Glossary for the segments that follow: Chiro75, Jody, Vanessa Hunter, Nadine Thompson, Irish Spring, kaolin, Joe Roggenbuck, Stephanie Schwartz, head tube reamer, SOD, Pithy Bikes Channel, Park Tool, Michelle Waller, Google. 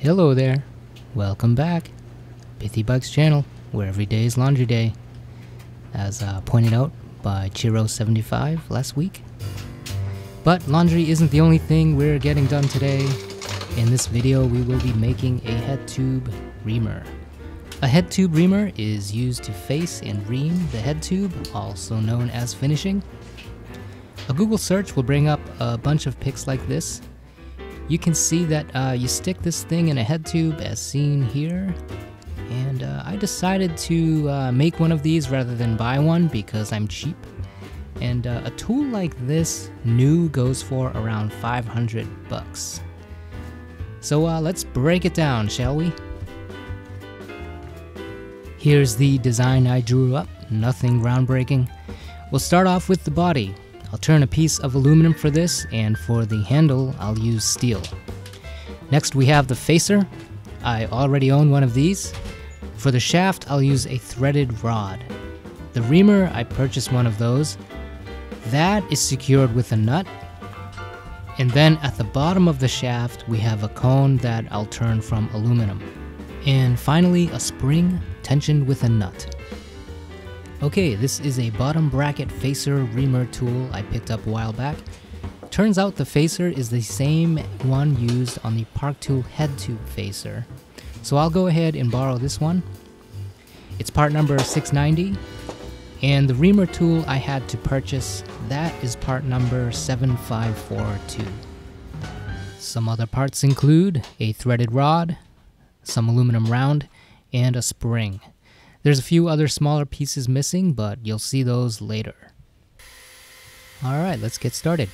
Hello there, welcome back. Pithy Bikes Channel, where every day is laundry day, as pointed out by Chiro75 last week. But laundry isn't the only thing we're getting done today. In this video we will be making a head tube reamer. A head tube reamer is used to face and ream the head tube, also known as finishing. A Google search will bring up a bunch of pics like this. You can see that you stick this thing in a head tube as seen here, and I decided to make one of these rather than buy one because I'm cheap, and a tool like this new goes for around 500 bucks. So let's break it down, shall we? Here's the design I drew up, nothing groundbreaking. We'll start off with the body. I'll turn a piece of aluminum for this, and for the handle I'll use steel. Next we have the facer. I already own one of these. For the shaft I'll use a threaded rod. The reamer, I purchased one of those. That is secured with a nut. And then at the bottom of the shaft we have a cone that I'll turn from aluminum. And finally a spring tensioned with a nut. Okay, this is a bottom bracket facer reamer tool I picked up a while back. Turns out the facer is the same one used on the Park Tool head tube facer. So I'll go ahead and borrow this one. It's part number 690, and the reamer tool I had to purchase, that is part number 7542. Some other parts include a threaded rod, some aluminum round, and a spring. There's a few other smaller pieces missing, but you'll see those later. Alright, let's get started.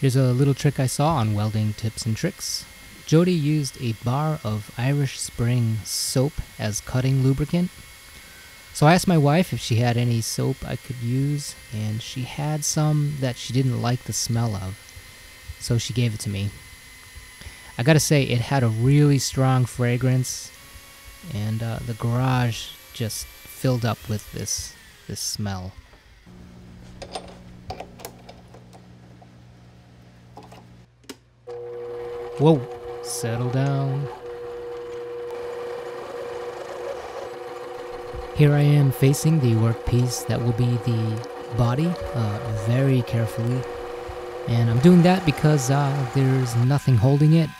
Here's a little trick I saw on Welding Tips and Tricks. Jody used a bar of Irish Spring soap as cutting lubricant. So I asked my wife if she had any soap I could use, and she had some that she didn't like the smell of, so she gave it to me. I gotta say, it had a really strong fragrance, and the garage just filled up with this smell. Whoa, settle down. Here I am facing the workpiece that will be the body, very carefully. And I'm doing that because there's nothing holding it,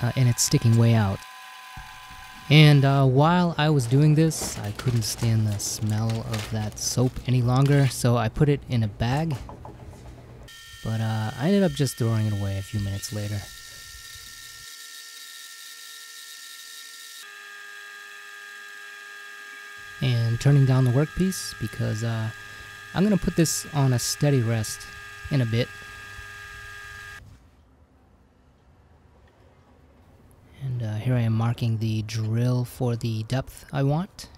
and it's sticking way out. And while I was doing this, I couldn't stand the smell of that soap any longer, so I put it in a bag. But I ended up just throwing it away a few minutes later. And turning down the workpiece because I'm gonna put this on a steady rest in a bit. Here I am marking the drill for the depth I want.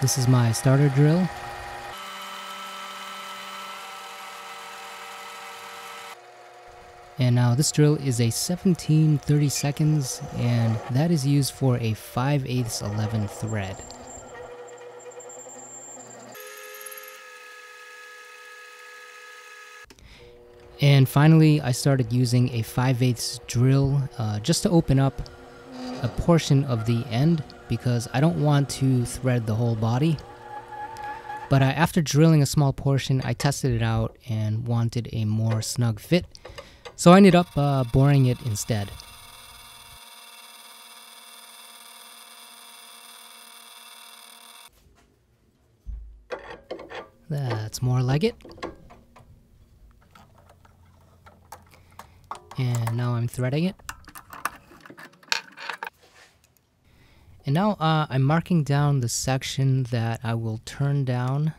This is my starter drill. And now this drill is a 17/32, and that is used for a 5/8 11 thread. And finally, I started using a 5/8 drill just to open up a portion of the end because I don't want to thread the whole body. But after drilling a small portion, I tested it out and wanted a more snug fit, so I ended up boring it instead. That's more like it. And now I'm threading it. And now I'm marking down the section that I will turn down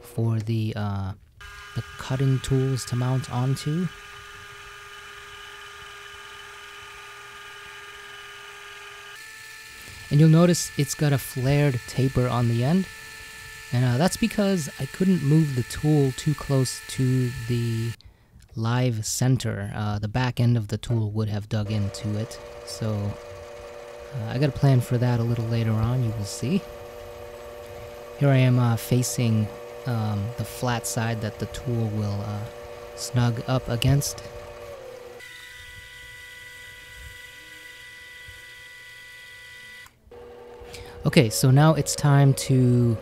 for the cutting tools to mount onto. And you'll notice it's got a flared taper on the end. And that's because I couldn't move the tool too close to the live center. The back end of the tool would have dug into it, so I got a plan for that a little later on, you will see. Here I am facing the flat side that the tool will snug up against. Okay, so now it's time to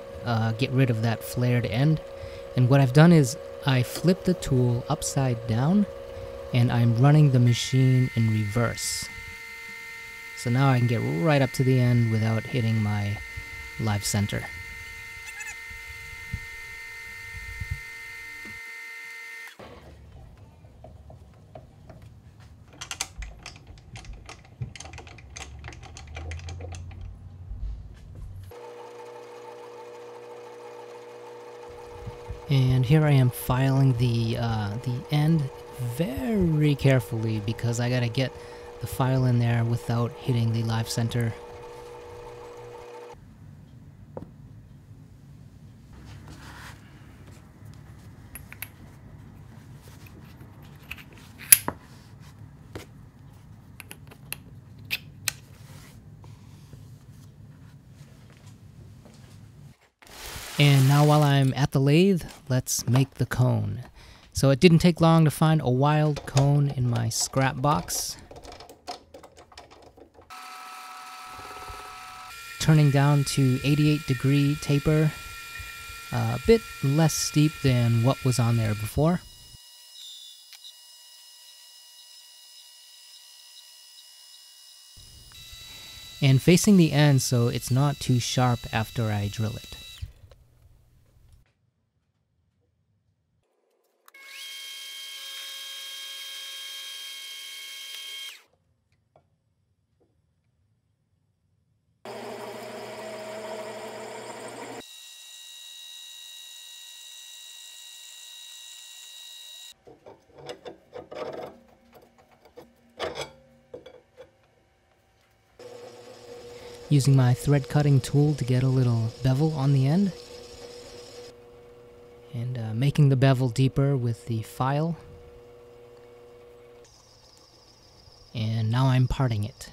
get rid of that flared end. And what I've done is I flip the tool upside down and I'm running the machine in reverse. So now I can get right up to the end without hitting my live center. And here I am filing the end very carefully because I gotta get the file in there without hitting the live center. And now while I'm at the lathe, let's make the cone. So it didn't take long to find a wild cone in my scrap box. Turning down to 88-degree taper, a bit less steep than what was on there before. And facing the end so it's not too sharp after I drill it. Using my thread cutting tool to get a little bevel on the end. And making the bevel deeper with the file. And now I'm parting it.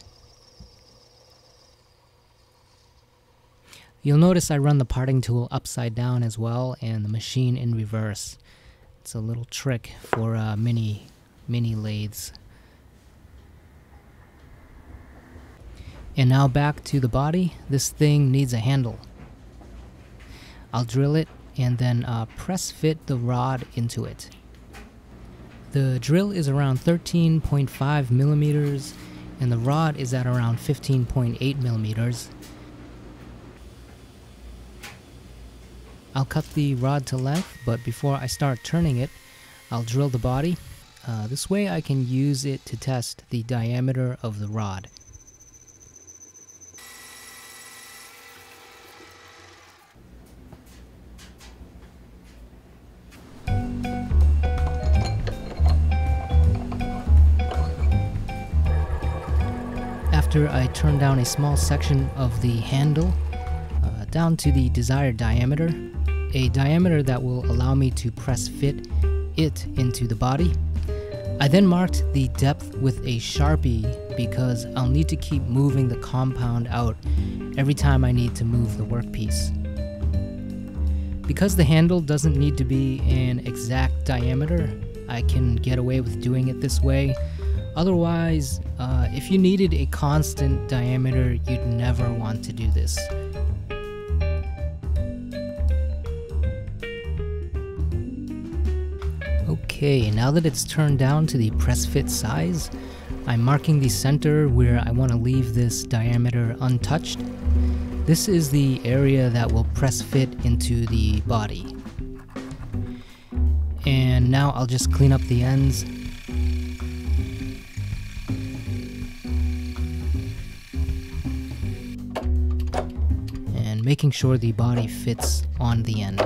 You'll notice I run the parting tool upside down as well and the machine in reverse. It's a little trick for mini lathes. And now back to the body. This thing needs a handle. I'll drill it and then press fit the rod into it. The drill is around 13.5 millimeters and the rod is at around 15.8 millimeters. I'll cut the rod to length, but before I start turning it, I'll drill the body. This way I can use it to test the diameter of the rod. After I turn down a small section of the handle down to the desired diameter, a diameter that will allow me to press fit it into the body. I then marked the depth with a Sharpie because I'll need to keep moving the compound out every time I need to move the workpiece. Because the handle doesn't need to be an exact diameter, I can get away with doing it this way. Otherwise, if you needed a constant diameter, you'd never want to do this. Okay, now that it's turned down to the press fit size, I'm marking the center where I want to leave this diameter untouched. This is the area that will press fit into the body. And now I'll just clean up the ends. Making sure the body fits on the end.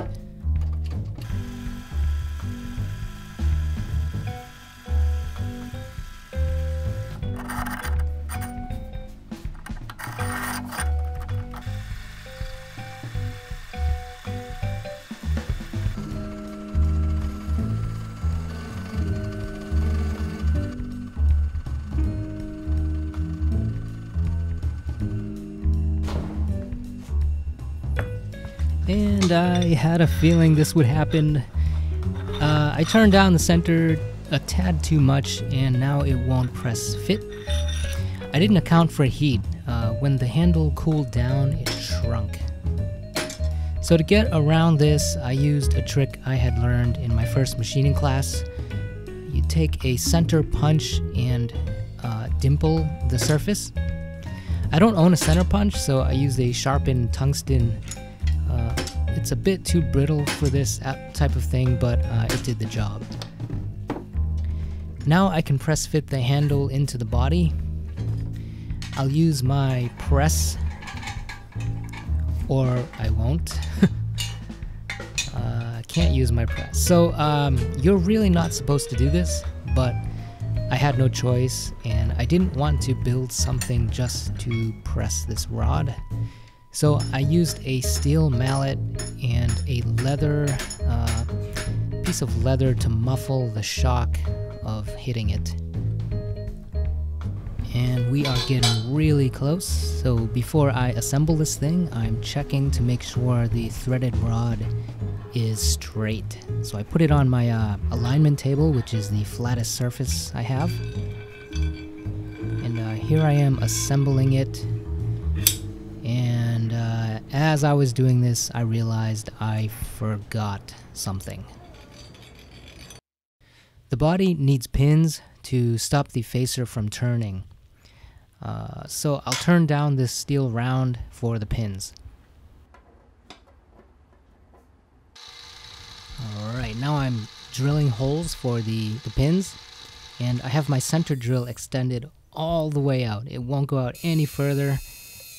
And I had a feeling this would happen. I turned down the center a tad too much and now it won't press fit. I didn't account for heat. When the handle cooled down, it shrunk. So to get around this, I used a trick I had learned in my first machining class. You take a center punch and dimple the surface. I don't own a center punch, so I used a sharpened tungsten. It's a bit too brittle for this type of thing, but it did the job. Now I can press fit the handle into the body. I'll use my press, or I won't. Can't use my press. So you're really not supposed to do this, but I had no choice, and I didn't want to build something just to press this rod. So I used a steel mallet and a leather, piece of leather to muffle the shock of hitting it. And we are getting really close, so before I assemble this thing, I'm checking to make sure the threaded rod is straight. So I put it on my alignment table, which is the flattest surface I have. And here I am assembling it. And as I was doing this, I realized I forgot something. The body needs pins to stop the facer from turning. So I'll turn down this steel round for the pins. Alright, now I'm drilling holes for the pins, and I have my center drill extended all the way out. It won't go out any further,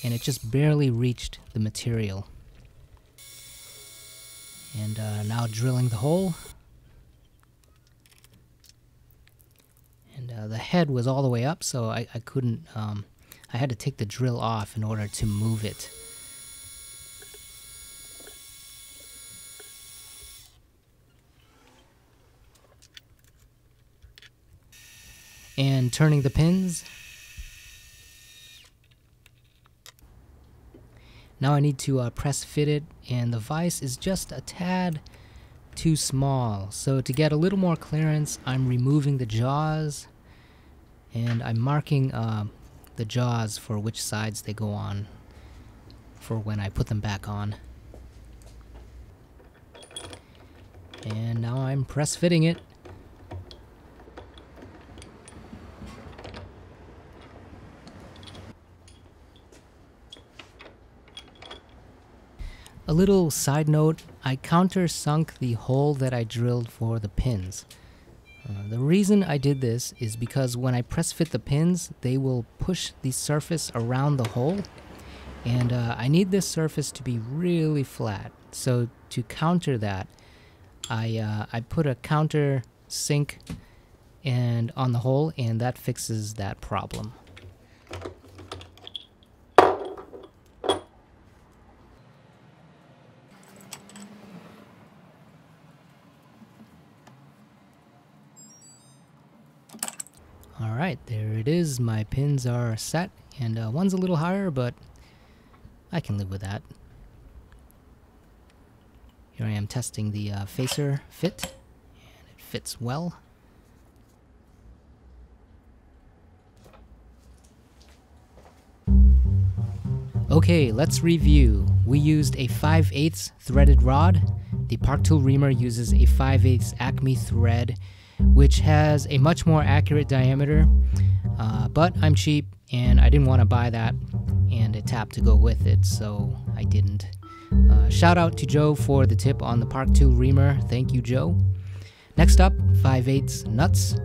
and it just barely reached the material. And now drilling the hole. And the head was all the way up, so I couldn't, I had to take the drill off in order to move it. And turning the pins. Now I need to press fit it, and the vise is just a tad too small. So to get a little more clearance, I'm removing the jaws, and I'm marking the jaws for which sides they go on for when I put them back on. And now I'm press fitting it. A little side note, I countersunk the hole that I drilled for the pins. The reason I did this is because when I press fit the pins, they will push the surface around the hole, and I need this surface to be really flat. So to counter that, I put a counter sink and on the hole, and that fixes that problem. Alright, there it is. My pins are set, and one's a little higher, but I can live with that. Here I am testing the facer fit, and it fits well. Okay, let's review. We used a 5/8 threaded rod. The Park Tool reamer uses a 5/8 Acme thread, which has a much more accurate diameter, but I'm cheap and I didn't want to buy that and a tap to go with it, so I didn't. Shout out to Joe for the tip on the Park Tool reamer. Thank you, Joe. Next up, 5/8 nuts,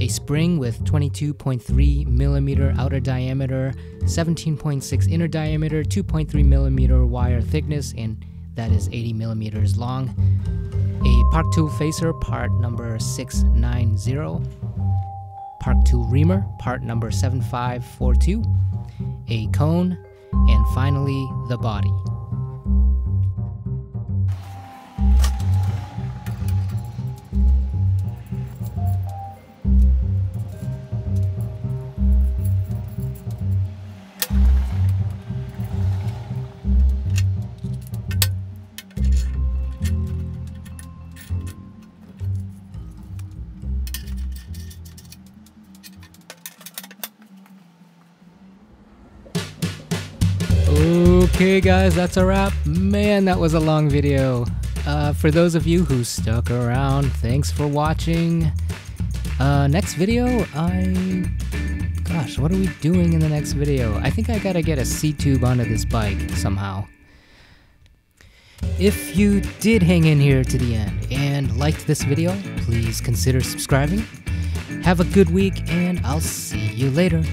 a spring with 22.3 millimeter outer diameter, 17.6 inner diameter, 2.3 millimeter wire thickness, and that is 80 millimeters long. A Park Tool facer, part number 690. Park Tool reamer, part number 7542. A cone, and finally the body. Okay guys, that's a wrap. Man, that was a long video. For those of you who stuck around, thanks for watching. Next video, gosh, what are we doing in the next video? I think I gotta get a C-tube onto this bike somehow. If you did hang in here to the end and liked this video, please consider subscribing. Have a good week and I'll see you later.